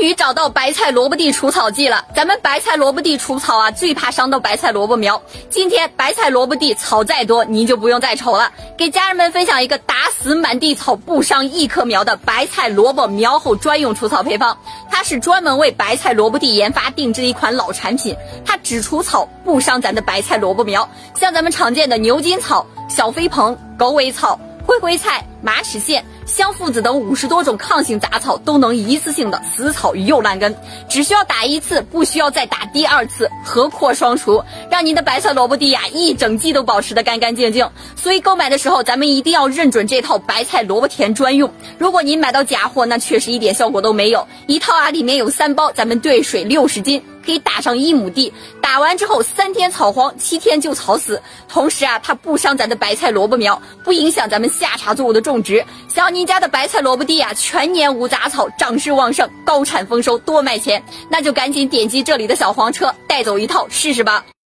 终于找到白菜萝卜地除草剂了。咱们白菜萝卜地除草啊，最怕伤到白菜萝卜苗。今天白菜萝卜地草再多，您就不用再愁了。给家人们分享一个打死满地草不伤一棵苗的白菜萝卜苗后专用除草配方，它是专门为白菜萝卜地研发定制的一款老产品，它只除草不伤咱的白菜萝卜苗。像咱们常见的牛筋草、小飞蓬、狗尾草、灰灰菜、马齿苋、香附子等50多种抗性杂草都能一次性的死草于幼烂根，只需要打一次，不需要再打第二次，合扩双除，让您的白菜萝卜地呀一整季都保持的干干净净。所以购买的时候，咱们一定要认准这套白菜萝卜田专用。如果您买到假货，那确实一点效果都没有。一套啊里面有3包，咱们兑水60斤。可以打上1亩地，打完之后3天草黄，7天就草死。同时啊，它不伤咱的白菜萝卜苗，不影响咱们夏茶作物的种植。想要您家的白菜萝卜地啊，全年无杂草，长势旺盛，高产丰收，多卖钱，那就赶紧点击这里的小黄车，带走一套试试吧。